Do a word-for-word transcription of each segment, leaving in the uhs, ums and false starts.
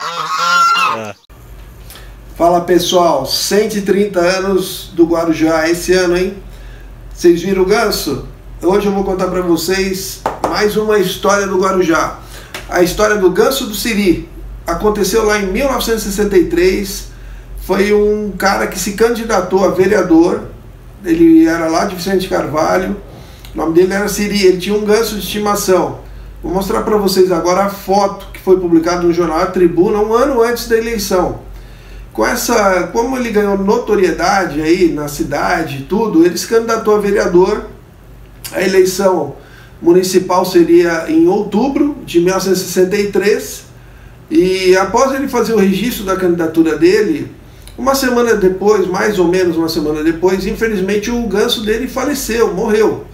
Ah. Fala pessoal, cento e trinta anos do Guarujá esse ano, hein? Vocês viram o Ganso? Hoje eu vou contar pra vocês mais uma história do Guarujá. A história do Ganso do Siri. Aconteceu lá em mil novecentos e sessenta e três. Foi um cara que se candidatou a vereador. Ele era lá de Vicente Carvalho. O nome dele era Siri. Ele tinha um ganso de estimação. Vou mostrar para vocês agora a foto que foi publicada no jornal A Tribuna um ano antes da eleição. Com essa, como ele ganhou notoriedade aí na cidade e tudo, ele se candidatou a vereador. A eleição municipal seria em outubro de mil novecentos e sessenta e três. E após ele fazer o registro da candidatura dele, uma semana depois, mais ou menos uma semana depois, infelizmente o ganso dele faleceu, morreu.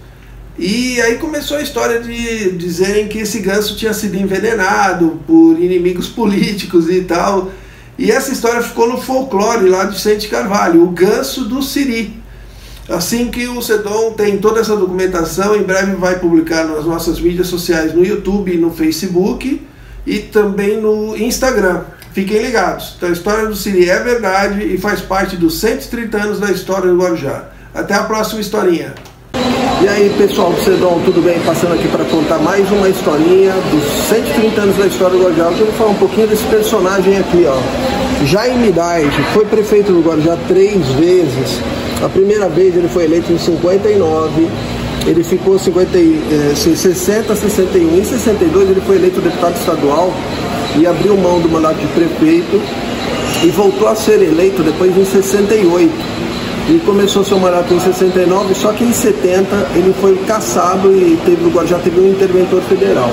E aí começou a história de dizerem que esse ganso tinha sido envenenado por inimigos políticos e tal. E essa história ficou no folclore lá de Vicente Carvalho, o ganso do Siri. Assim que o CEDOM tem toda essa documentação, em breve vai publicar nas nossas mídias sociais, no YouTube e no Facebook e também no Instagram. Fiquem ligados. Então, a história do Siri é verdade e faz parte dos cento e trinta anos da história do Guarujá. Até a próxima historinha. E aí, pessoal do CEDOM, tudo bem? Passando aqui para contar mais uma historinha dos cento e trinta anos da história do Guarujá. Eu quero falar um pouquinho desse personagem aqui, ó. Jaime Midade foi prefeito do Guarujá três vezes. A primeira vez ele foi eleito em cinquenta e nove, ele ficou cinquenta, sessenta, sessenta e um, em sessenta e dois ele foi eleito deputado estadual e abriu mão do mandato de prefeito e voltou a ser eleito depois em sessenta e oito. E começou seu mandato em sessenta e nove, só que em setenta ele foi cassado e teve, o Guarujá teve um interventor federal.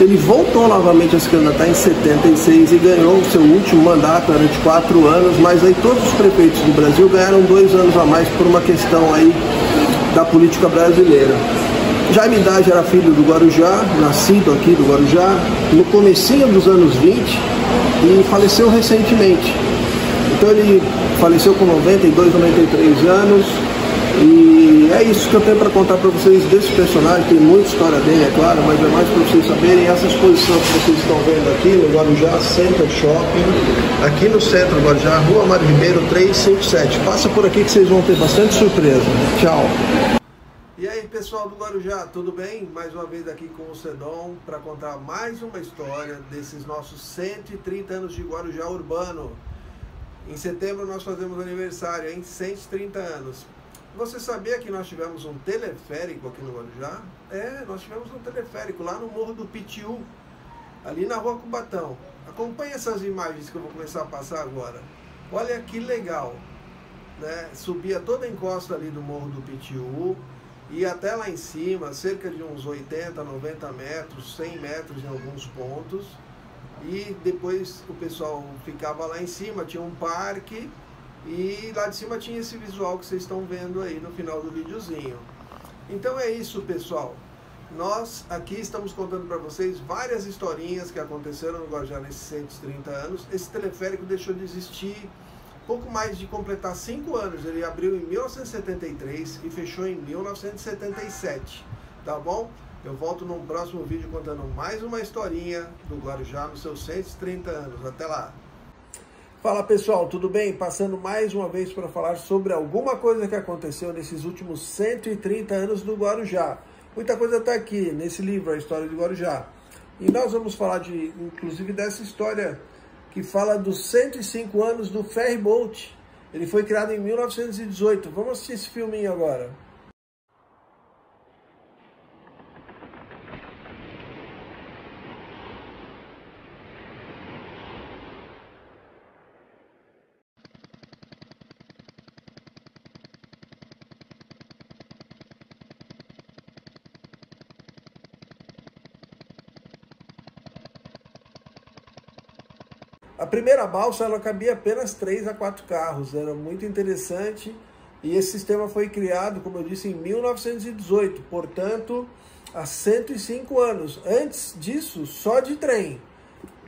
Ele voltou novamente a se candidatar em setenta e seis e ganhou o seu último mandato, era de quatro anos, mas aí todos os prefeitos do Brasil ganharam dois anos a mais por uma questão aí da política brasileira. Jaime Midade era filho do Guarujá, nascido aqui do Guarujá, no comecinho dos anos vinte e faleceu recentemente. Então ele faleceu com noventa e dois, noventa e três anos e é isso que eu tenho para contar para vocês desse personagem. Tem muita história dele, é claro, mas é mais para vocês saberem. Essa exposição que vocês estão vendo aqui no Guarujá Center Shopping, aqui no centro do Guarujá, Rua Mário Ribeiro trezentos e cinquenta e sete. Passa por aqui que vocês vão ter bastante surpresa. Tchau! E aí pessoal do Guarujá, tudo bem? Mais uma vez aqui com o CEDOM para contar mais uma história desses nossos cento e trinta anos de Guarujá urbano. Em setembro nós fazemos aniversário, hein? cento e trinta anos. Você sabia que nós tivemos um teleférico aqui no Guarujá? É, nós tivemos um teleférico lá no Morro do Pitiu, ali na Rua Cubatão. Acompanhe essas imagens que eu vou começar a passar agora. Olha que legal, né? Subia toda a encosta ali do Morro do Pitiu, ia até lá em cima, cerca de uns oitenta, noventa metros, cem metros em alguns pontos. E depois o pessoal ficava lá em cima, tinha um parque e lá de cima tinha esse visual que vocês estão vendo aí no final do videozinho. Então é isso, pessoal. Nós aqui estamos contando para vocês várias historinhas que aconteceram no Guarujá nesses cento e trinta anos. Esse teleférico deixou de existir pouco mais de completar cinco anos. Ele abriu em mil novecentos e setenta e três e fechou em mil novecentos e setenta e sete, tá bom? Eu volto num próximo vídeo contando mais uma historinha do Guarujá nos seus cento e trinta anos. Até lá! Fala pessoal, tudo bem? Passando mais uma vez para falar sobre alguma coisa que aconteceu nesses últimos cento e trinta anos do Guarujá. Muita coisa está aqui nesse livro, A História do Guarujá. E nós vamos falar de, inclusive dessa história que fala dos cento e cinco anos do Ferryboat. Ele foi criado em mil novecentos e dezoito. Vamos assistir esse filminho agora. A primeira balsa, ela cabia apenas três a quatro carros, era muito interessante e esse sistema foi criado, como eu disse, em mil novecentos e dezoito, portanto, há cento e cinco anos. Antes disso, só de trem.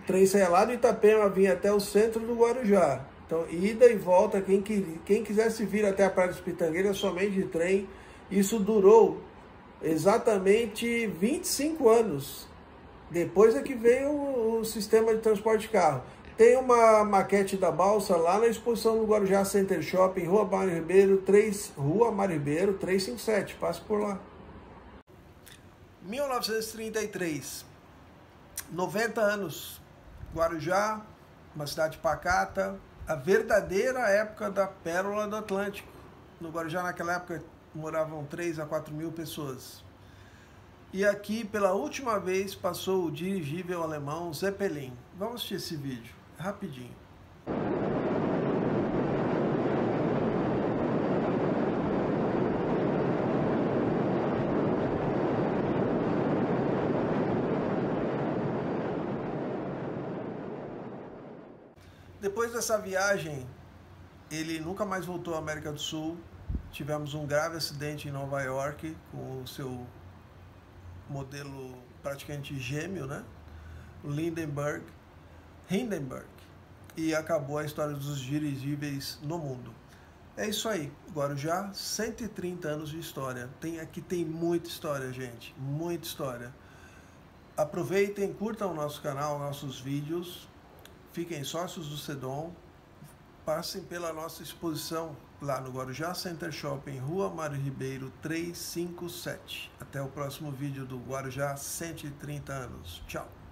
O trem saía lá do Itapema, vinha até o centro do Guarujá. Então, ida e volta, quem, quem quisesse vir até a Praia do Pitangueiras somente de trem, isso durou exatamente vinte e cinco anos. Depois é que veio o, o sistema de transporte de carro. Tem uma maquete da balsa lá na exposição do Guarujá Center Shopping, Rua Mário Ribeiro, três, Rua Mário Ribeiro trezentos e cinquenta e sete. Passe por lá. mil novecentos e trinta e três. noventa anos. Guarujá, uma cidade pacata. A verdadeira época da Pérola do Atlântico. No Guarujá, naquela época, moravam três a quatro mil pessoas. E aqui, pela última vez, passou o dirigível alemão Zeppelin. Vamos assistir esse vídeo, rapidinho. Depois dessa viagem, ele nunca mais voltou à América do Sul. Tivemos um grave acidente em Nova York com o seu modelo praticamente gêmeo, né? Hindenburg, Hindenburg. E acabou a história dos dirigíveis no mundo. É isso aí, Guarujá, cento e trinta anos de história. Tem, aqui tem muita história, gente, muita história. Aproveitem, curtam o nosso canal, nossos vídeos, fiquem sócios do CEDOM, passem pela nossa exposição lá no Guarujá Center Shopping, Rua Mário Ribeiro, trezentos e cinquenta e sete. Até o próximo vídeo do Guarujá cento e trinta anos. Tchau!